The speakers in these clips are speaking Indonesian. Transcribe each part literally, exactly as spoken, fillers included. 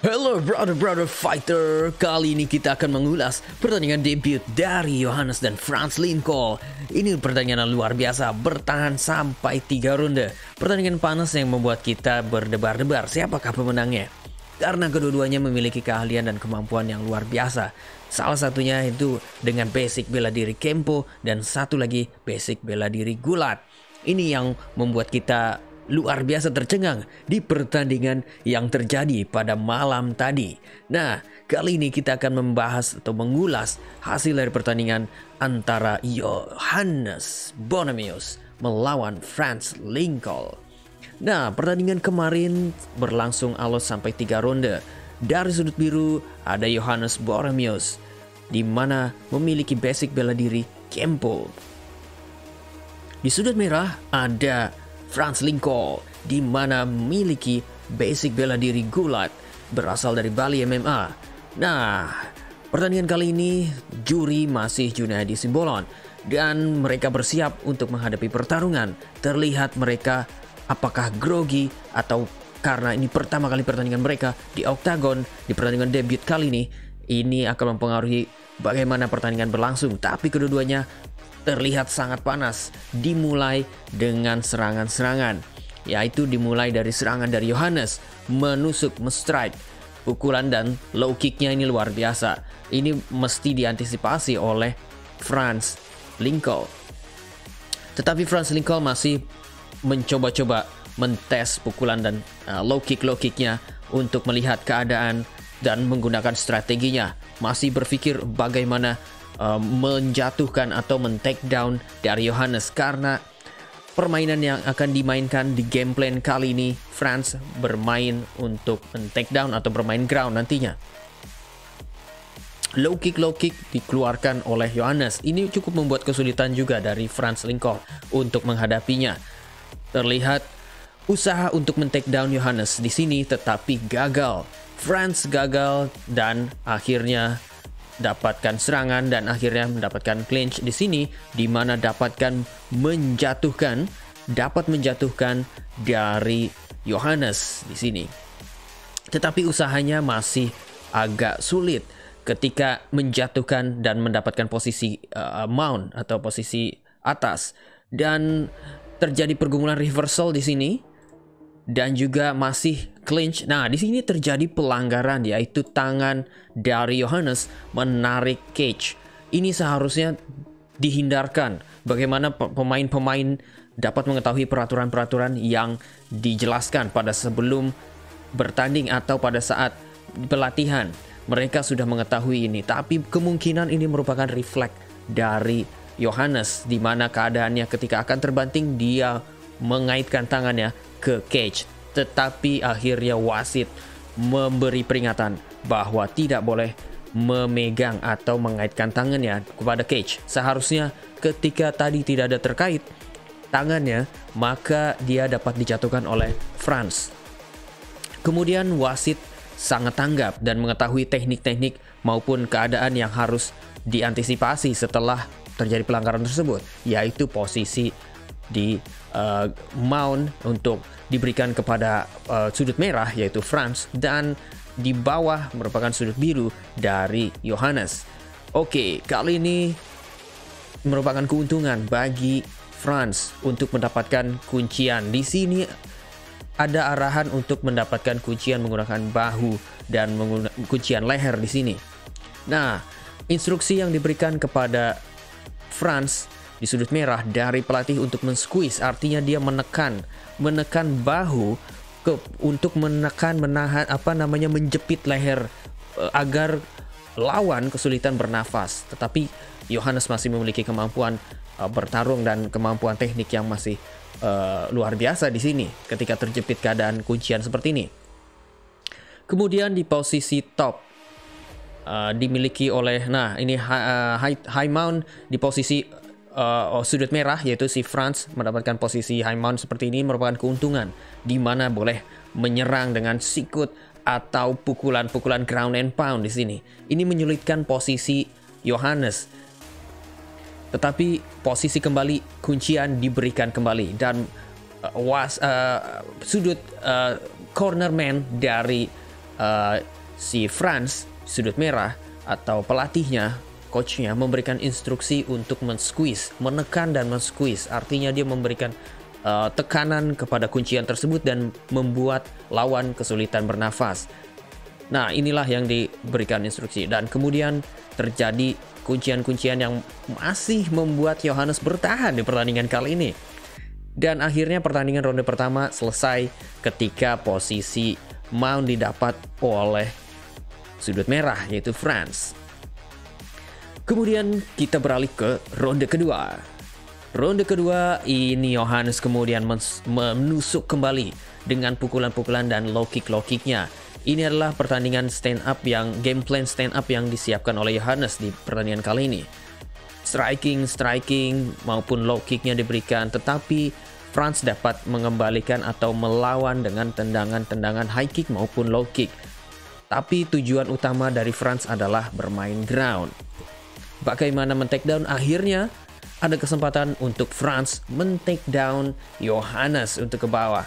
Hello brother-brother fighter, kali ini kita akan mengulas pertandingan debut dari Yohanes dan Frans Lincoln. Ini pertandingan luar biasa, bertahan sampai tiga ronde. Pertandingan panas yang membuat kita berdebar-debar siapakah pemenangnya. Karena kedua-duanya memiliki keahlian dan kemampuan yang luar biasa. Salah satunya itu dengan basic bela diri Kempo dan satu lagi basic bela diri gulat. Ini yang membuat kita luar biasa tercengang di pertandingan yang terjadi pada malam tadi. Nah, kali ini kita akan membahas atau mengulas hasil dari pertandingan antara Yohanes Boromeus melawan Frans Lincoln. Nah, pertandingan kemarin berlangsung alot sampai tiga ronde. Dari sudut biru ada Yohanes Boromeus, di mana memiliki basic bela diri Kempo. Di sudut merah ada Frans Lincoln, di mana memiliki basic bela diri gulat, berasal dari Bali M M A. Nah, pertandingan kali ini juri masih Juniadi Simbolon dan mereka bersiap untuk menghadapi pertarungan. Terlihat mereka apakah grogi atau karena ini pertama kali pertandingan mereka di oktagon di pertandingan debut kali ini. Ini akan mempengaruhi bagaimana pertandingan berlangsung, tapi kedua-duanya terlihat sangat panas, dimulai dengan serangan-serangan, yaitu dimulai dari serangan dari Yohanes, menusuk, men-strike, pukulan dan low kicknya ini luar biasa. Ini mesti diantisipasi oleh Frans Lincoln. Tetapi Frans Lincoln masih mencoba-coba mentes pukulan dan uh, low kick-low kicknya untuk melihat keadaan dan menggunakan strateginya. Masih berpikir bagaimana menjatuhkan atau men-take down dari Yohanes, karena permainan yang akan dimainkan di game plan kali ini Frans bermain untuk men-take down atau bermain ground nantinya. Low kick low kick dikeluarkan oleh Yohanes. Ini cukup membuat kesulitan juga dari Frans Lincoln untuk menghadapinya. Terlihat usaha untuk men-take down Yohanes di sini tetapi gagal. Frans gagal dan akhirnya dapatkan serangan dan akhirnya mendapatkan clinch di sini, di mana dapatkan menjatuhkan dapat menjatuhkan dari Yohanes di sini. Tetapi usahanya masih agak sulit ketika menjatuhkan dan mendapatkan posisi uh, mount atau posisi atas, dan terjadi pergumulan reversal di sini dan juga masih clinch. Nah, di sini terjadi pelanggaran, yaitu tangan dari Yohanes menarik cage. Ini seharusnya dihindarkan. Bagaimana pemain-pemain dapat mengetahui peraturan-peraturan yang dijelaskan pada sebelum bertanding atau pada saat pelatihan. Mereka sudah mengetahui ini, tapi kemungkinan ini merupakan refleks dari Yohanes, di mana keadaannya ketika akan terbanting dia mengaitkan tangannya ke cage, tetapi akhirnya wasit memberi peringatan bahwa tidak boleh memegang atau mengaitkan tangannya kepada cage. Seharusnya ketika tadi tidak ada terkait tangannya, maka dia dapat dijatuhkan oleh Frans. Kemudian wasit sangat tanggap dan mengetahui teknik-teknik maupun keadaan yang harus diantisipasi setelah terjadi pelanggaran tersebut, yaitu posisi di uh, mount untuk diberikan kepada uh, sudut merah yaitu Frans, dan di bawah merupakan sudut biru dari Yohanes. Oke, kali ini merupakan keuntungan bagi Frans untuk mendapatkan kuncian. Di sini ada arahan untuk mendapatkan kuncian menggunakan bahu dan menggunakan kuncian leher di sini. Nah, instruksi yang diberikan kepada Frans di sudut merah dari pelatih untuk men-squeeze, artinya dia menekan, menekan bahu ke, untuk menekan, menahan apa namanya menjepit leher agar lawan kesulitan bernafas. Tetapi Yohanes masih memiliki kemampuan uh, bertarung dan kemampuan teknik yang masih uh, luar biasa di sini ketika terjepit keadaan kuncian seperti ini. Kemudian di posisi top uh, dimiliki oleh nah ini uh, high, high mount di posisi Uh, oh, sudut merah, yaitu si Frans mendapatkan posisi high mount seperti ini merupakan keuntungan, di mana boleh menyerang dengan sikut atau pukulan-pukulan ground and pound di sini. Ini menyulitkan posisi Yohanes. Tetapi posisi kembali kuncian diberikan kembali dan uh, was, uh, sudut uh, cornerman dari uh, si Frans sudut merah atau pelatihnya, coachnya memberikan instruksi untuk men-squeeze, menekan dan men-squeeze. Artinya dia memberikan uh, tekanan kepada kuncian tersebut dan membuat lawan kesulitan bernafas. Nah, inilah yang diberikan instruksi dan kemudian terjadi kuncian-kuncian yang masih membuat Yohanes bertahan di pertandingan kali ini. Dan akhirnya pertandingan ronde pertama selesai ketika posisi mount didapat oleh sudut merah yaitu Frans. Kemudian kita beralih ke ronde kedua. Ronde kedua ini Yohanes kemudian menusuk kembali dengan pukulan-pukulan dan low kick-low kicknya. Ini adalah pertandingan stand up yang game plan stand up yang disiapkan oleh Yohanes di pertandingan kali ini. Striking, striking maupun low kicknya diberikan, tetapi Frans dapat mengembalikan atau melawan dengan tendangan-tendangan high kick maupun low kick. Tapi tujuan utama dari Frans adalah bermain ground. Bagaimana men-take down? Akhirnya ada kesempatan untuk Frans men-take down Yohanes untuk ke bawah.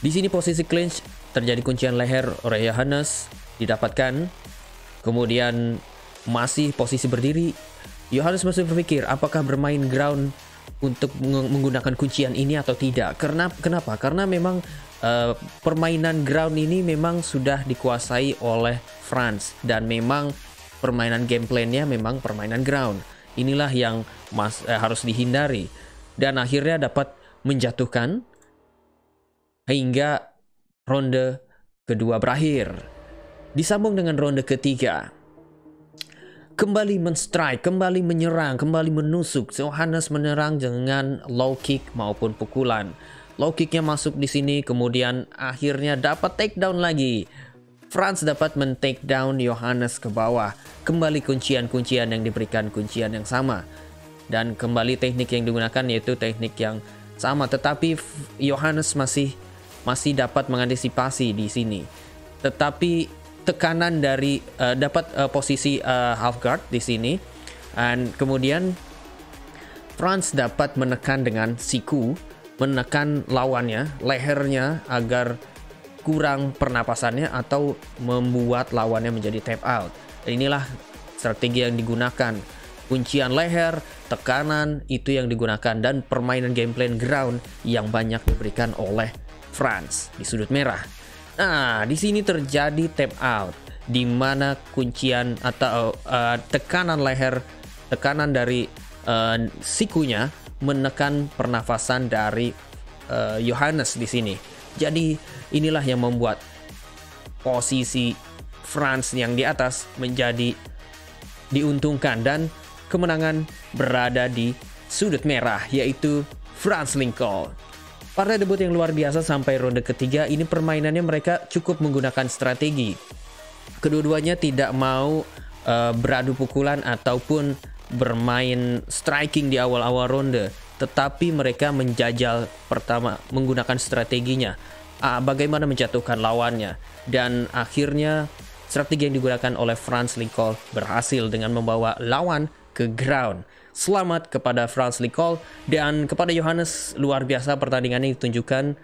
Di sini posisi clinch terjadi kuncian leher oleh Yohanes didapatkan. Kemudian masih posisi berdiri. Yohanes masih berpikir apakah bermain ground untuk menggunakan kuncian ini atau tidak. Karena kenapa? Karena memang uh, permainan ground ini memang sudah dikuasai oleh Frans dan memang permainan game plan-nya memang permainan ground. Inilah yang mas, eh, harus dihindari dan akhirnya dapat menjatuhkan. Hingga ronde kedua berakhir. Disambung dengan ronde ketiga. Kembali men-strike, kembali menyerang, kembali menusuk. Yohanes menyerang dengan low kick maupun pukulan. Low kicknya masuk di sini, kemudian akhirnya dapat take down lagi. Frans dapat men-take down Yohanes ke bawah. Kembali kuncian-kuncian yang diberikan, kuncian yang sama. Dan kembali teknik yang digunakan yaitu teknik yang sama, tetapi Yohanes masih Masih dapat mengantisipasi di sini. Tetapi tekanan dari uh, dapat uh, posisi uh, half guard di sini, dan kemudian Frans dapat menekan dengan siku, menekan lawannya, lehernya agar kurang pernapasannya atau membuat lawannya menjadi tap out. Inilah strategi yang digunakan. Kuncian leher, tekanan itu yang digunakan dan permainan game plan ground yang banyak diberikan oleh Frans di sudut merah. Nah, di sini terjadi tap out di mana kuncian atau uh, tekanan leher, tekanan dari uh, sikunya menekan pernafasan dari uh, Yohanes di sini. Jadi inilah yang membuat posisi Frans yang di atas menjadi diuntungkan dan kemenangan berada di sudut merah yaitu Frans Lincoln. Partai debut yang luar biasa sampai ronde ketiga ini permainannya mereka cukup menggunakan strategi. Kedua-duanya tidak mau uh, beradu pukulan ataupun bermain striking di awal-awal ronde, tetapi mereka menjajal pertama menggunakan strateginya. Uh, bagaimana menjatuhkan lawannya dan akhirnya strategi yang digunakan oleh Frans Lincoln berhasil dengan membawa lawan ke ground. Selamat kepada Frans Lincoln dan kepada Yohanes, luar biasa pertandingannya ditunjukkan,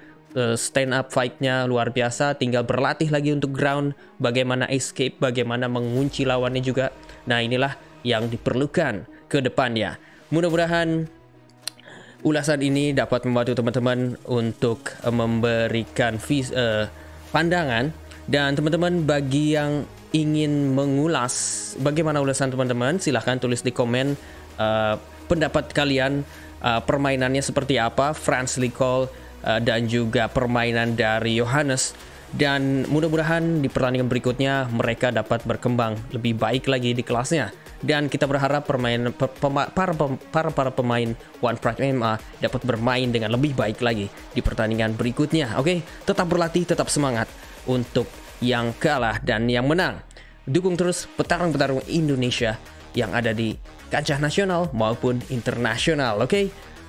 stand up fight-nya luar biasa, tinggal berlatih lagi untuk ground, bagaimana escape, bagaimana mengunci lawannya juga. Nah, inilah yang diperlukan ke depannya. Mudah-mudahan ulasan ini dapat membantu teman-teman untuk memberikan vis uh, pandangan. Dan teman-teman bagi yang ingin mengulas bagaimana ulasan teman-teman, silahkan tulis di komen uh, pendapat kalian, uh, permainannya seperti apa Frans Lincoln uh, dan juga permainan dari Yohanes. Dan mudah-mudahan di pertandingan berikutnya mereka dapat berkembang lebih baik lagi di kelasnya. Dan kita berharap permainan para, para, para pemain One Pride M M A dapat bermain dengan lebih baik lagi di pertandingan berikutnya. Oke, okay? Tetap berlatih, tetap semangat untuk yang kalah dan yang menang. Dukung terus petarung-petarung Indonesia yang ada di kancah nasional maupun internasional. Oke, okay?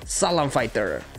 Salam fighter.